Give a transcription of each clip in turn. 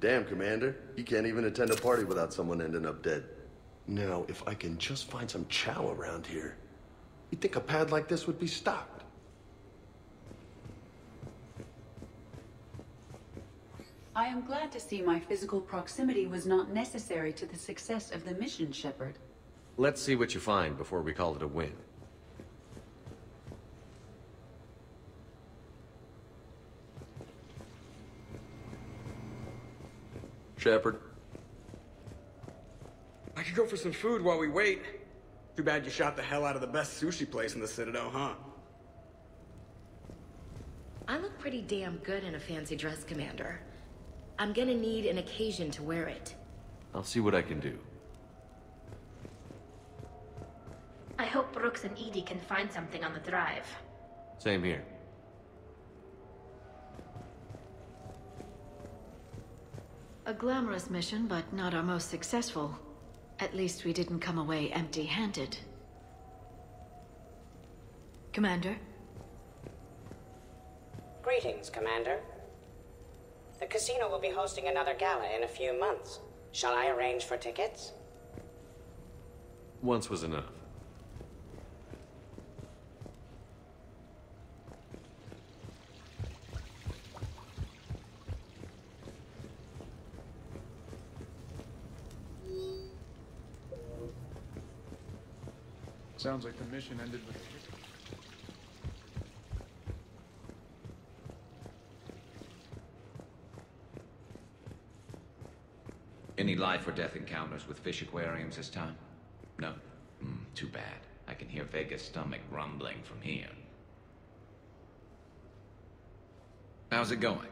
Damn, Commander. You can't even attend a party without someone ending up dead. Now, if I can just find some chow around here, you'd think a pad like this would be stocked. I am glad to see my physical proximity was not necessary to the success of the mission, Shepard. Let's see what you find before we call it a win. Shepard. I could go for some food while we wait. Too bad you shot the hell out of the best sushi place in the Citadel, huh? I look pretty damn good in a fancy dress, Commander. I'm gonna need an occasion to wear it. I'll see what I can do. I hope Brooks and Edie can find something on the drive. Same here. A glamorous mission, but not our most successful. At least we didn't come away empty-handed. Commander? Greetings, Commander. The casino will be hosting another gala in a few months. Shall I arrange for tickets? Once was enough. Sounds like the mission ended with... Any life or death encounters with fish aquariums this time? No? Too bad. I can hear Vega's stomach rumbling from here. How's it going?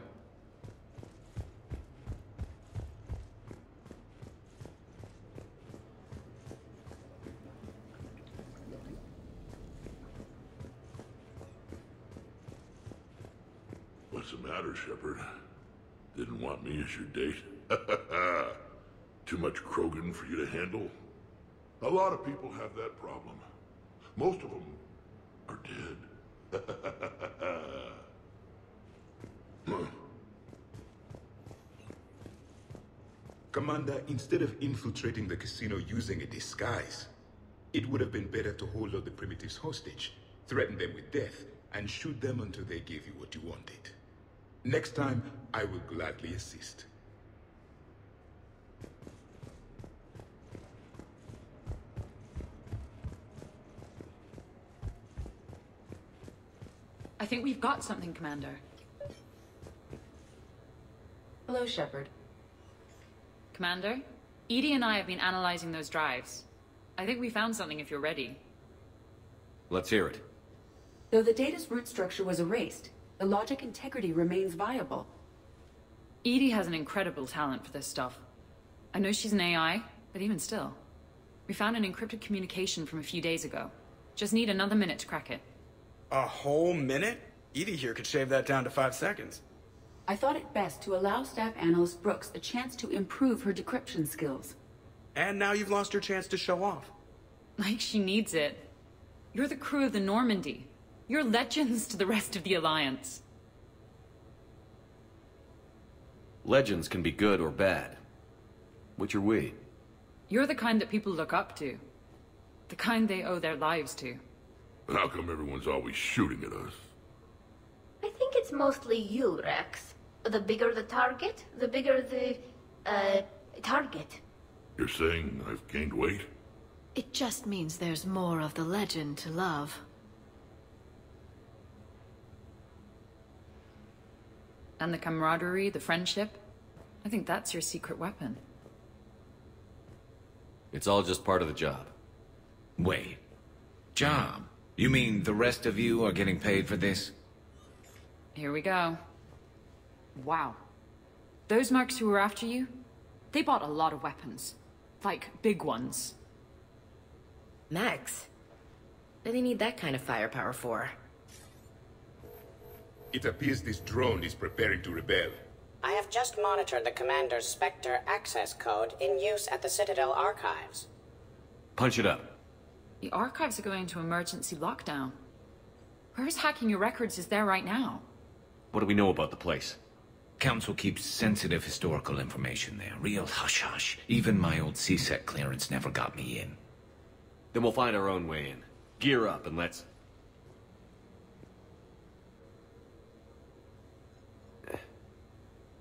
What's the matter, Shepard? Didn't want me as your date? Too much Krogan for you to handle? A lot of people have that problem. Most of them are dead. Commander, instead of infiltrating the casino using a disguise, it would have been better to hold all the primitives hostage, threaten them with death, and shoot them until they gave you what you wanted. Next time, I will gladly assist. I think we've got something, Commander. Hello, Shepard. Commander, Edie and I have been analyzing those drives. I think we found something if you're ready. Let's hear it. Though the data's root structure was erased, the logic integrity remains viable. Edie has an incredible talent for this stuff. I know she's an AI, but even still. We found an encrypted communication from a few days ago. Just need another minute to crack it. A whole minute? Edie here could shave that down to 5 seconds. I thought it best to allow staff analyst Brooks a chance to improve her decryption skills. And now you've lost your chance to show off. Like she needs it. You're the crew of the Normandy. You're legends to the rest of the Alliance. Legends can be good or bad. Which are we? You're the kind that people look up to. The kind they owe their lives to. But how come everyone's always shooting at us? I think it's mostly you, Rex. The bigger the target, the bigger the... target. You're saying I've gained weight? It just means there's more of the legend to love. And the camaraderie, the friendship? I think that's your secret weapon. It's all just part of the job. Wait. Job? You mean the rest of you are getting paid for this? Here we go. Wow. Those mercs who were after you, they bought a lot of weapons. Like, big ones. Max? What do they need that kind of firepower for? It appears this drone is preparing to rebel. I have just monitored the Commander's Spectre access code in use at the Citadel Archives. Punch it up. The archives are going into emergency lockdown. Whoever's hacking your records is there right now. What do we know about the place? Council keeps sensitive historical information there. Real hush-hush. Even my old CSEC clearance never got me in. Then we'll find our own way in. Gear up and let's...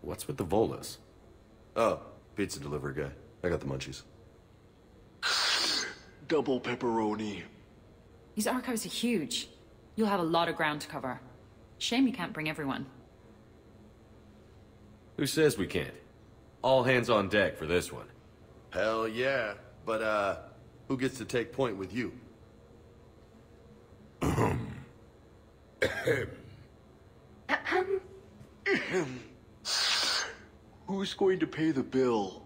What's with the Volas? Oh, pizza delivery guy. I got the munchies. Double pepperoni. These archives are huge. You'll have a lot of ground to cover. Shame you can't bring everyone. Who says we can't? All hands on deck for this one. Hell yeah. But, who gets to take point with you? Ahem. Ahem. Ahem. Ahem. Who's going to pay the bill?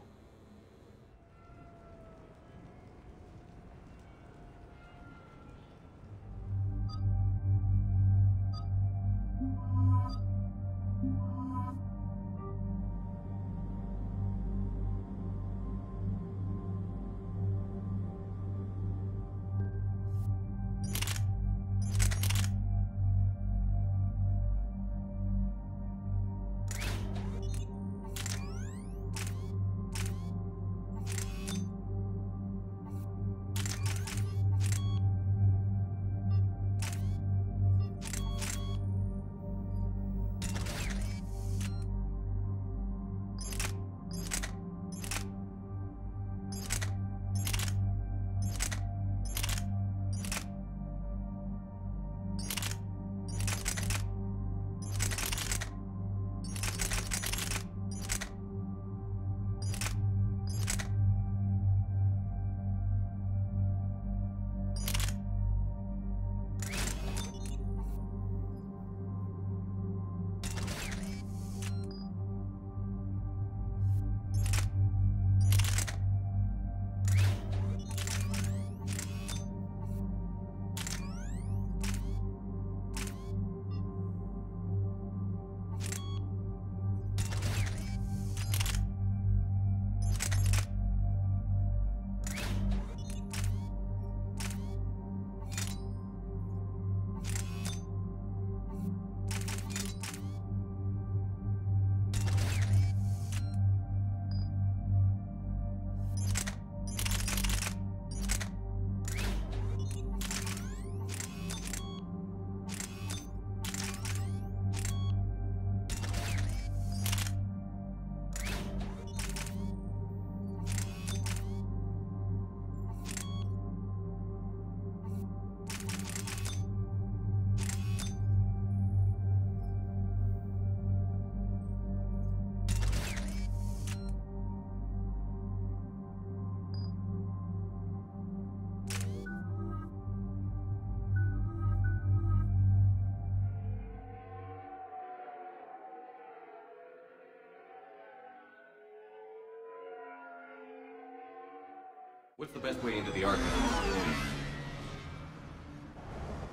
What's the best way into the archives?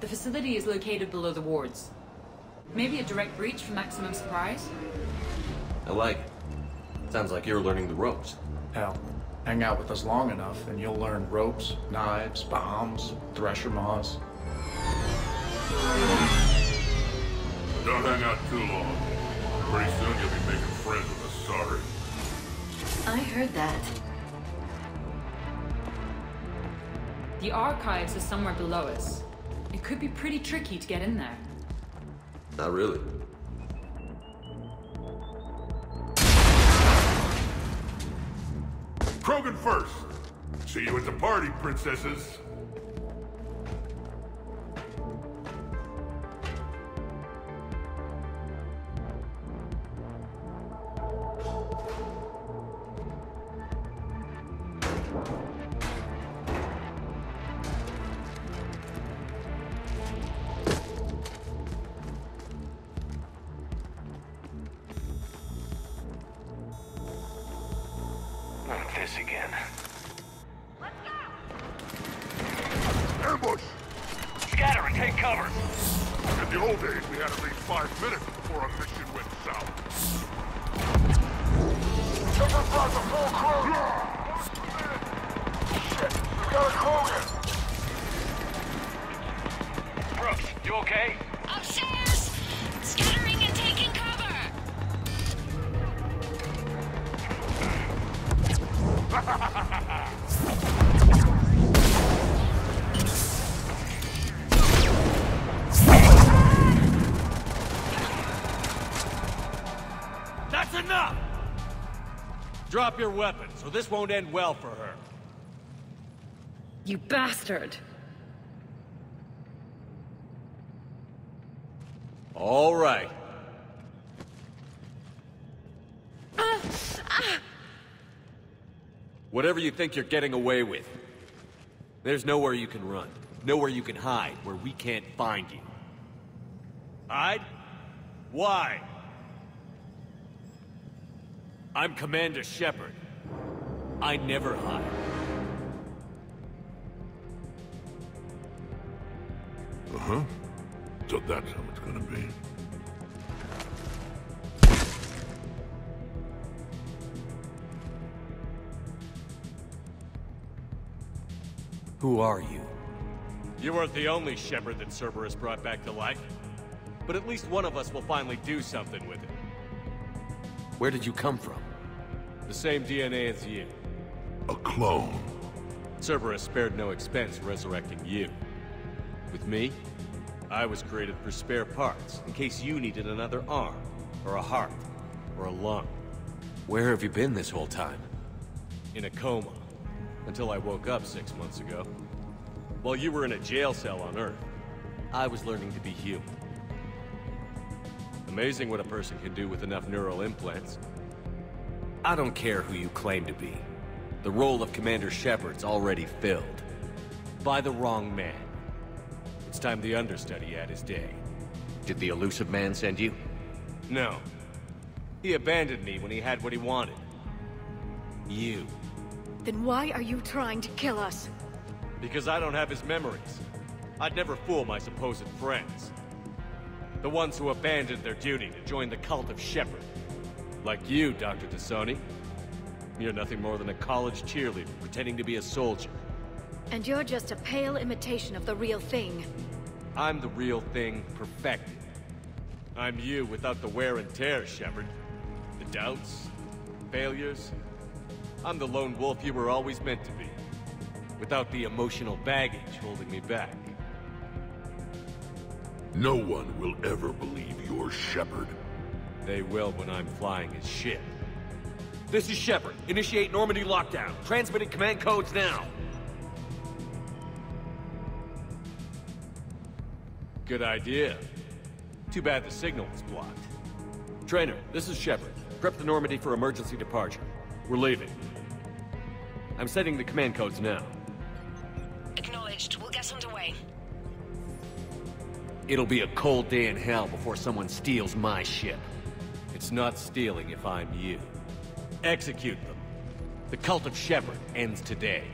The facility is located below the wards. Maybe a direct breach for maximum surprise? I like it. Sounds like you're learning the ropes. Hell, hang out with us long enough and you'll learn ropes, knives, bombs, thresher maws. Don't hang out too long. Pretty soon you'll be making friends with Asari. I heard that. The archives are somewhere below us. It could be pretty tricky to get in there. Not really. Krogan first! See you at the party, princesses! Drop your weapon, so this won't end well for her. You bastard! All right. Whatever you think you're getting away with, there's nowhere you can run, nowhere you can hide, where we can't find you. Hide? Why? I'm Commander Shepard. I never hide. Uh-huh. So that's how it's gonna be. Who are you? You weren't the only Shepard that Cerberus brought back to life. But at least one of us will finally do something with it. Where did you come from? The same DNA as you. A clone. Cerberus spared no expense resurrecting you. With me, I was created for spare parts, in case you needed another arm, or a heart, or a lung. Where have you been this whole time? In a coma. Until I woke up 6 months ago. While you were in a jail cell on Earth, I was learning to be human. Amazing what a person can do with enough neural implants. I don't care who you claim to be. The role of Commander Shepard's already filled. By the wrong man. It's time the understudy had his day. Did the Elusive Man send you? No. He abandoned me when he had what he wanted. You. Then why are you trying to kill us? Because I don't have his memories. I'd never fool my supposed friends. The ones who abandoned their duty to join the cult of Shepard. Like you, Dr. T'Soni. You're nothing more than a college cheerleader pretending to be a soldier. And you're just a pale imitation of the real thing. I'm the real thing perfected. I'm you without the wear and tear, Shepard. The doubts, failures. I'm the lone wolf you were always meant to be. Without the emotional baggage holding me back. No one will ever believe you're Shepard. They will when I'm flying his ship. This is Shepard. Initiate Normandy lockdown. Transmitting command codes now. Good idea. Too bad the signal was blocked. Trainer, this is Shepard. Prep the Normandy for emergency departure. We're leaving. I'm setting the command codes now. Acknowledged. We'll get underway. It'll be a cold day in hell before someone steals my ship. It's not stealing if I'm you. Execute them. The cult of Shepard ends today.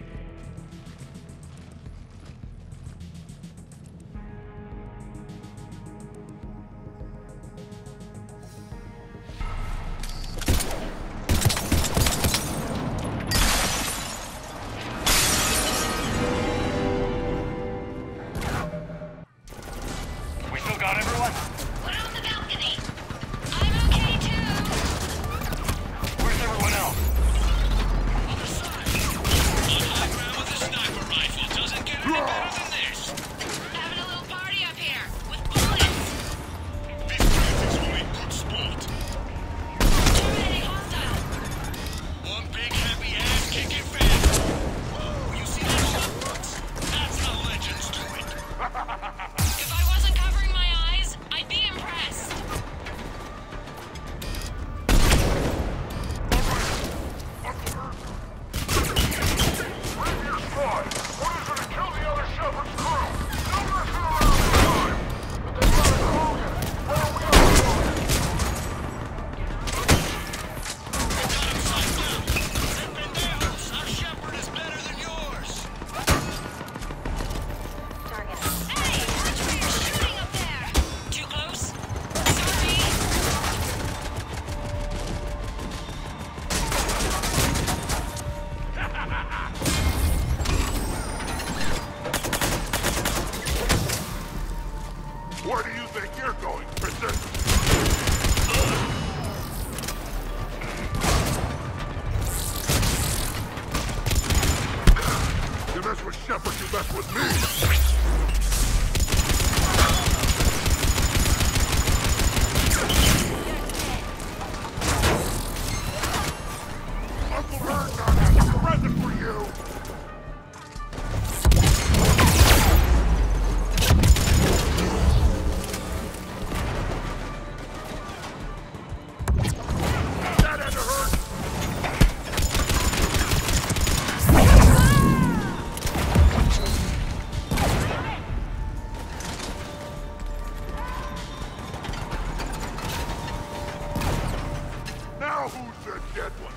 Now who's the dead one?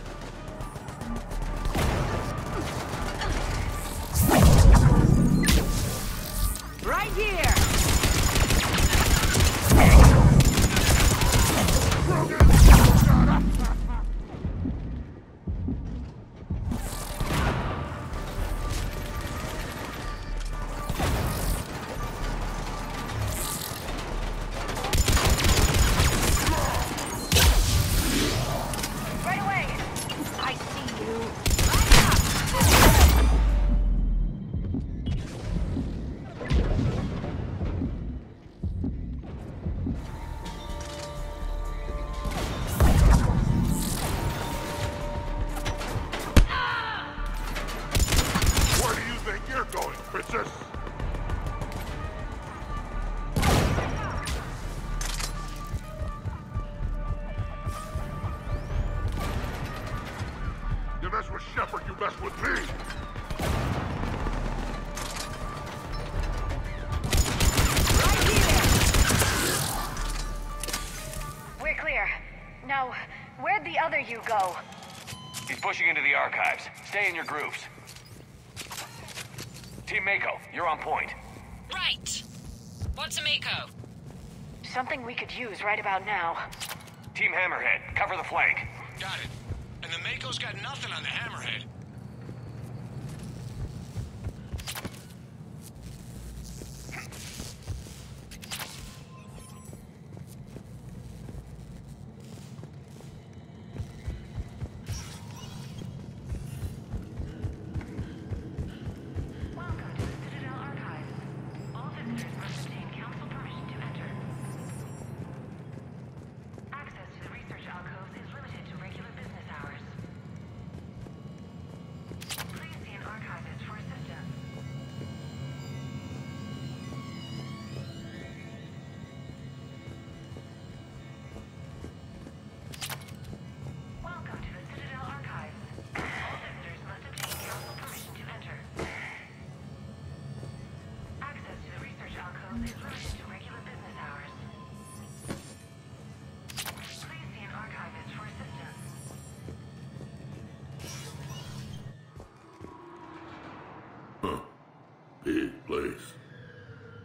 Right here! Stay in your grooves. Team Mako, you're on point. Right. What's a Mako? Something we could use right about now. Team Hammerhead, cover the flank. Got it. And the Mako's got nothing on the Hammerhead.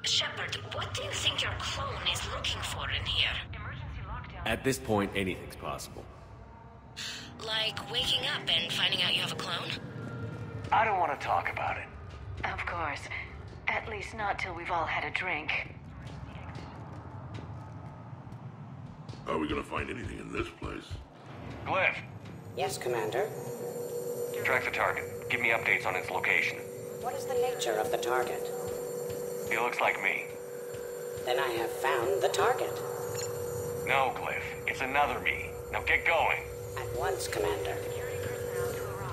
Shepard, what do you think your clone is looking for in here? Emergency lockdown. At this point, anything's possible. Like waking up and finding out you have a clone? I don't want to talk about it. Of course. At least not till we've all had a drink. Are we gonna find anything in this place? Glyph! Yes, Commander? Track the target. Give me updates on its location. What is the nature of the target? He looks like me. Then I have found the target. No, Glyph. It's another me. Now get going. At once, Commander. Security personnel to arrive.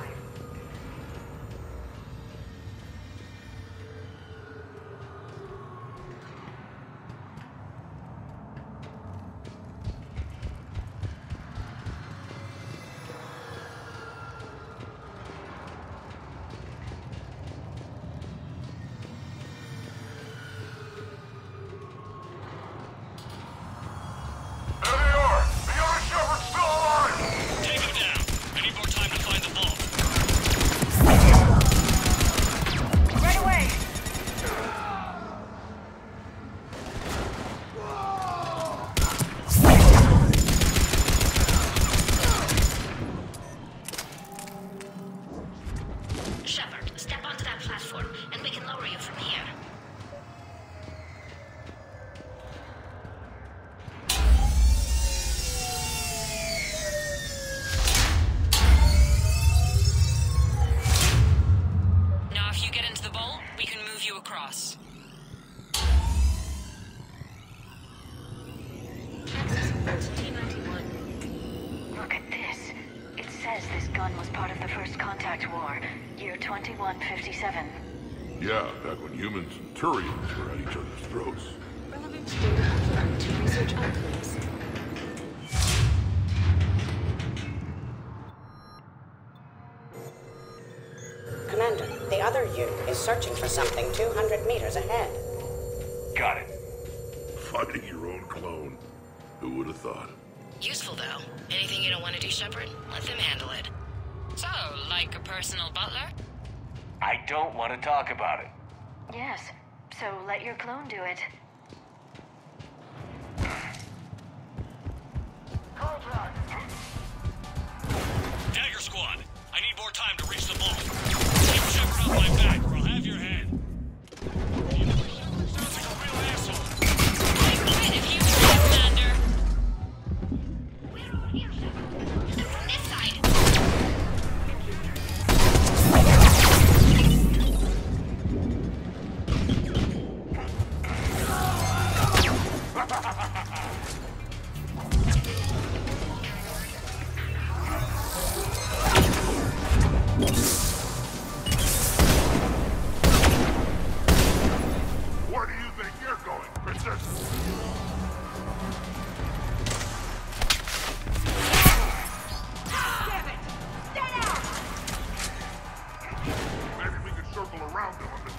Yeah, back when humans and Turians were at each other's throats. Relevant data found to research outcomes. Commander, the other you is searching for something 200 meters ahead. Got it. Fighting your own clone. Who would have thought? Useful, though. Anything you don't want to do, Shepard? Let them handle it. So, like a personal butler? I don't want to talk about it. Yes, so let your clone do it. Contact! Dagger Squad, I need more time to reach the vault. Keep Shepard on my back, or I'll have your head. You know, Shepard sounds like a real asshole. I might have used Commander. We're all here, Shepard. From this side. Where do you think you're going, Princess? Damn it! Get out! Maybe we can circle around them on the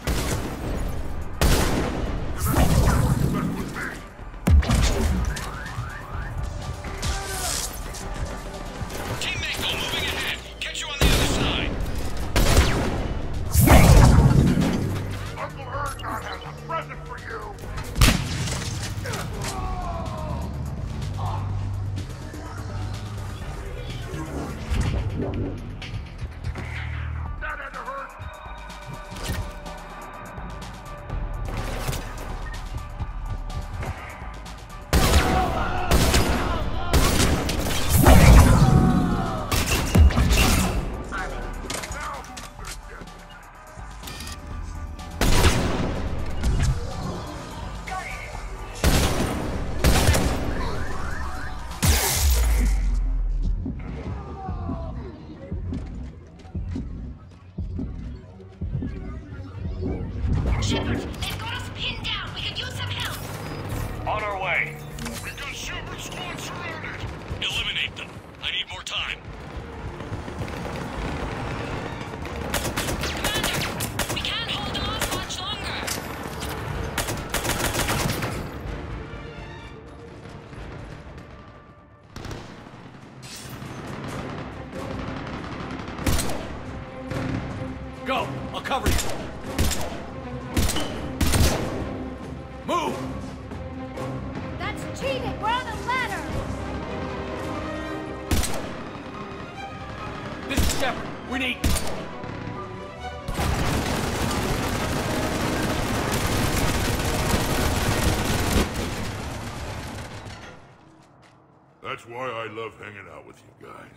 why I love hanging out with you guys.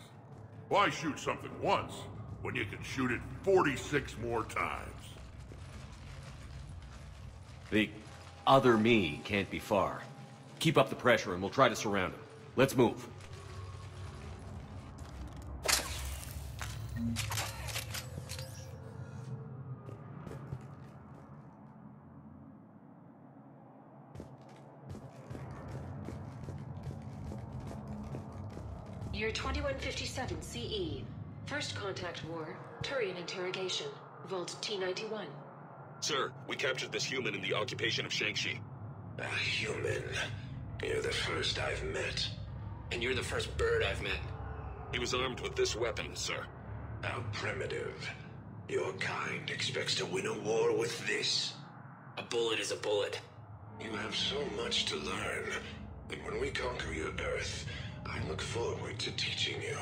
Why shoot something once when you can shoot it 46 more times? The other me can't be far. Keep up the pressure and we'll try to surround him. Let's move. Year 2157 CE. First contact war, Turian interrogation, Vault T91. Sir, we captured this human in the occupation of Shang-Chi. A human? You're the first I've met. And you're the first bird I've met. He was armed with this weapon, sir. How primitive. Your kind expects to win a war with this. A bullet is a bullet. You have so much to learn that when we conquer your Earth, I look forward to teaching you.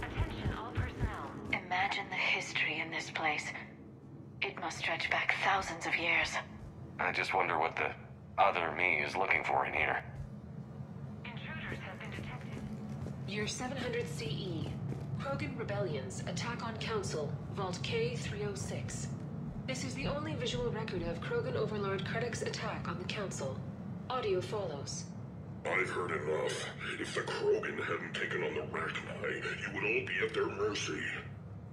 Attention all personnel. Imagine the history in this place. It must stretch back thousands of years. I just wonder what the other me is looking for in here. Intruders have been detected. Year 700 CE. Krogan Rebellions, Attack on Council, Vault K-306. This is the only visual record of Krogan Overlord Credic's attack on the Council. Audio follows. I've heard enough. If the Krogan hadn't taken on the Rachni, you would all be at their mercy.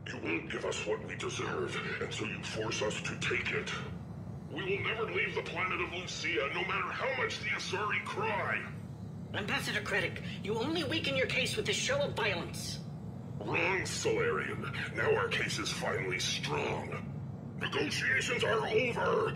You won't give us what we deserve, and so you force us to take it. We will never leave the planet of Lucia, no matter how much the Asari cry. Ambassador Credic, you only weaken your case with this show of violence. Wrong, Solarian. Now our case is finally strong. Negotiations are over!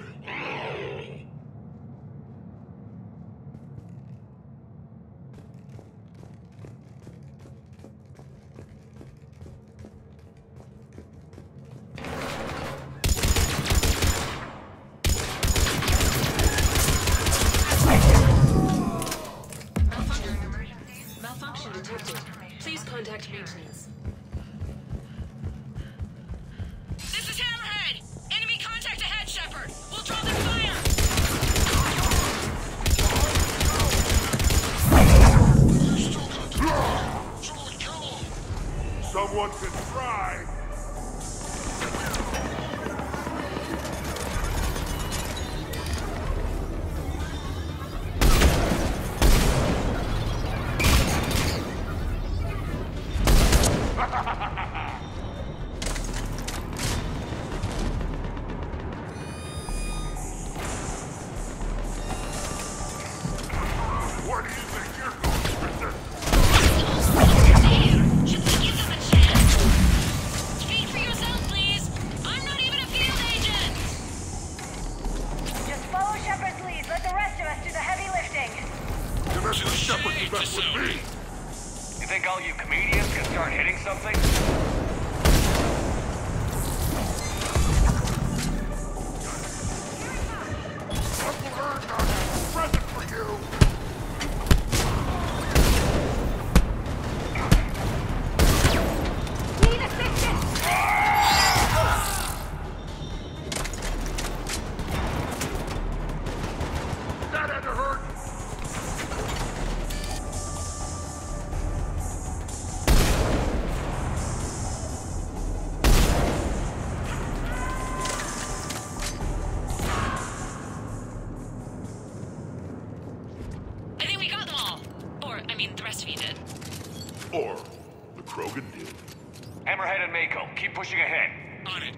Hammerhead and Mako, keep pushing ahead. On it.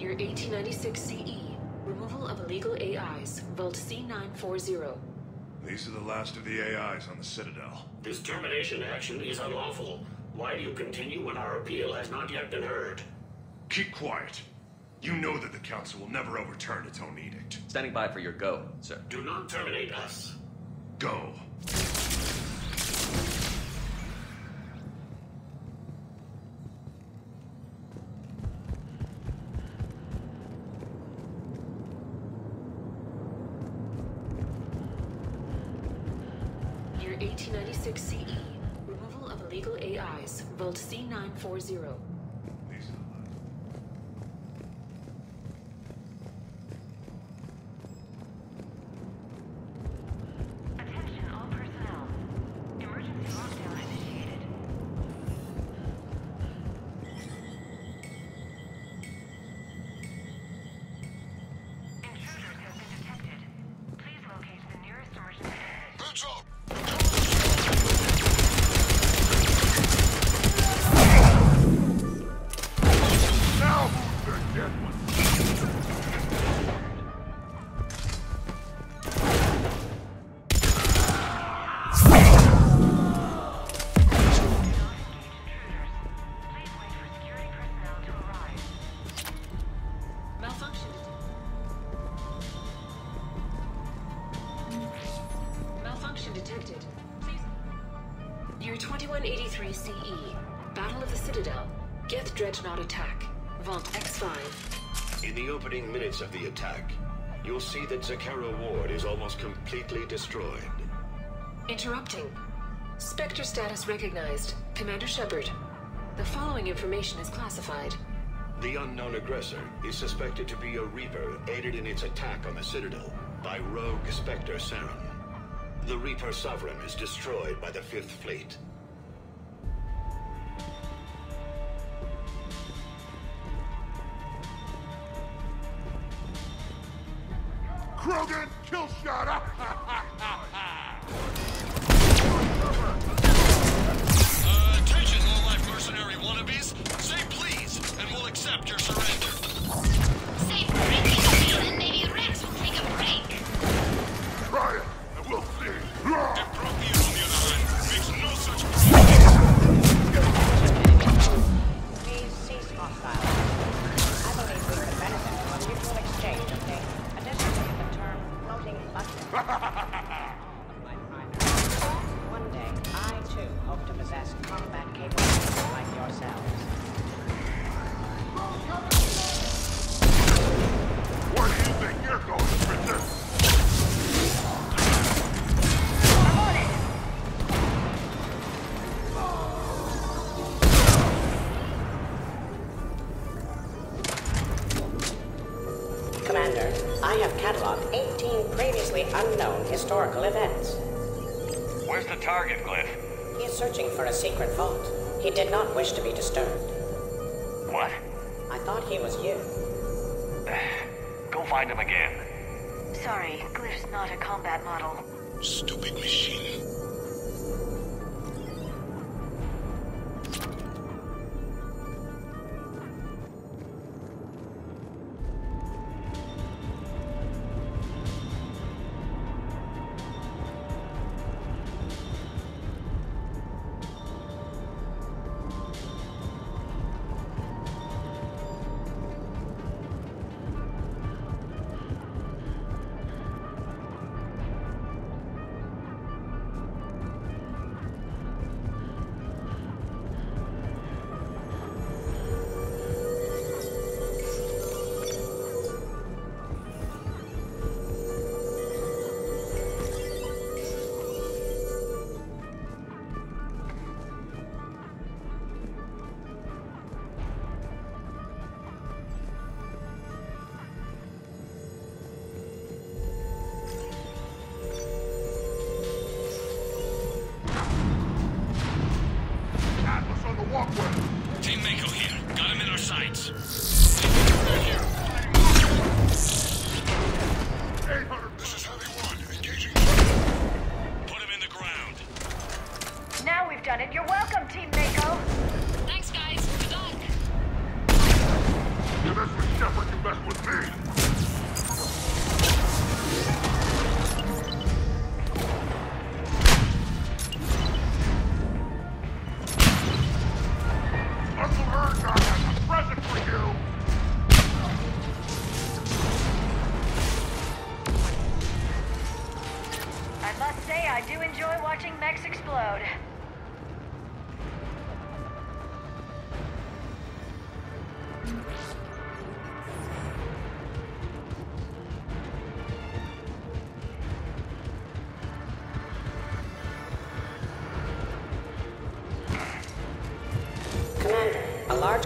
Year 1896 CE. Removal of illegal AIs. Vault C940. These are the last of the AIs on the Citadel. This termination action is unlawful. Why do you continue when our appeal has not yet been heard? Keep quiet. You know that the Council will never overturn its own edict. Standing by for your go, sir. Do not terminate us. Go. Year 1896 CE. Removal of illegal AIs. Vault C940. Minutes of the attack, you'll see that Zakera Ward is almost completely destroyed. Interrupting. Spectre status recognized. Commander Shepard. The following information is classified. The unknown aggressor is suspected to be a Reaper aided in its attack on the Citadel by rogue Spectre Saren. The Reaper Sovereign is destroyed by the 5th Fleet. Krogan, kill shot! Attention, low-life mercenary wannabes. Say please, and we'll accept your surrender. Say break, and maybe Rex will take a break. Try it, and One day, I too hope to possess combat capabilities like yourselves. Where do you think you're going, Princess? I have catalogued 18 previously unknown historical events. Where's the target, Glyph? He is searching for a secret vault. He did not wish to be disturbed. What? I thought he was you. Go find him again. Sorry, Glyph's not a combat model. Stupid machine.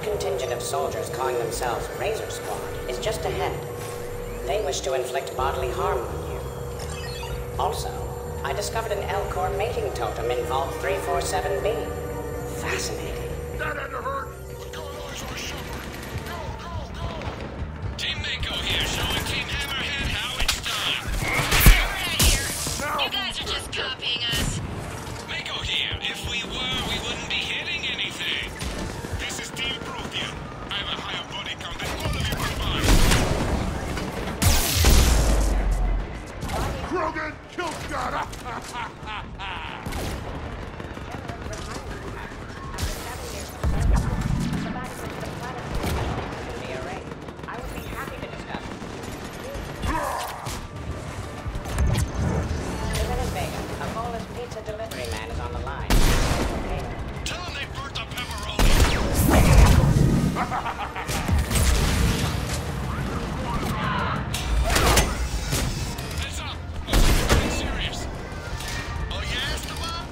Contingent of soldiers calling themselves Razor Squad is just ahead. They wish to inflict bodily harm on you. Also, I discovered an Elcor mating totem in Vault 347B. Fascinating. That had to hurt! Go, boys, for Shepard! Go, go, go! Team Mako here, showing Team Hammerhead how it's done. We're out here. No. You guys are just copying us. Mako here. If we were, we wouldn't be hitting anything. This is Team Krogan. I have a higher body count than all of you combined. Krogan kill shot! That's up! Are you serious? Oh, yes, come on!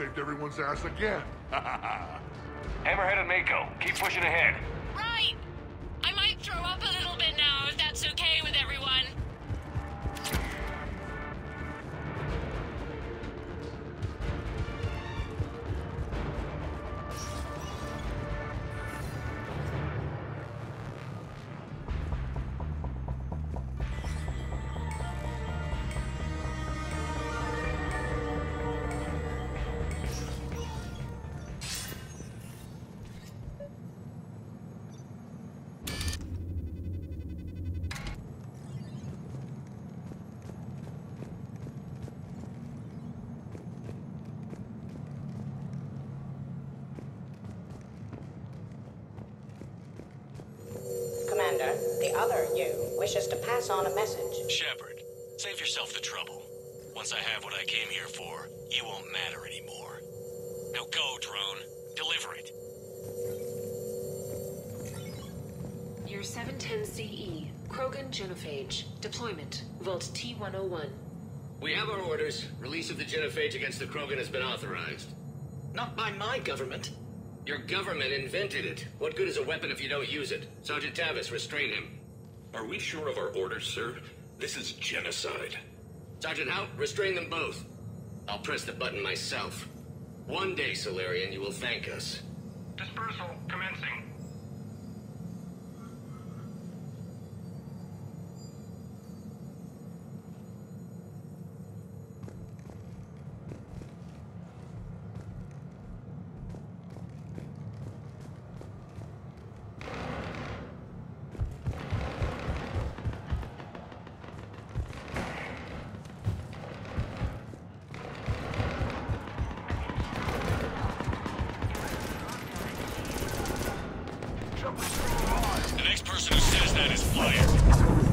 saved everyone's ass again. Hammerhead and Mako, keep pushing ahead. Right! I might throw up a little bit now, if that's okay with everyone. The other you wishes to pass on a message. Shepard, save yourself the trouble. Once I have what I came here for, you won't matter anymore. Now go, drone. Deliver it. Year 710 CE. Krogan genophage. Deployment. Vault T-101. We have our orders. Release of the genophage against the Krogan has been authorized. Not by my government. Your government invented it. What good is a weapon if you don't use it? Sergeant Tavis, restrain him. Are we sure of our orders, sir? This is genocide. Sergeant Hout, restrain them both. I'll press the button myself. One day, Salarian, you will thank us. Dispersal commencing. The next person who says that is fired.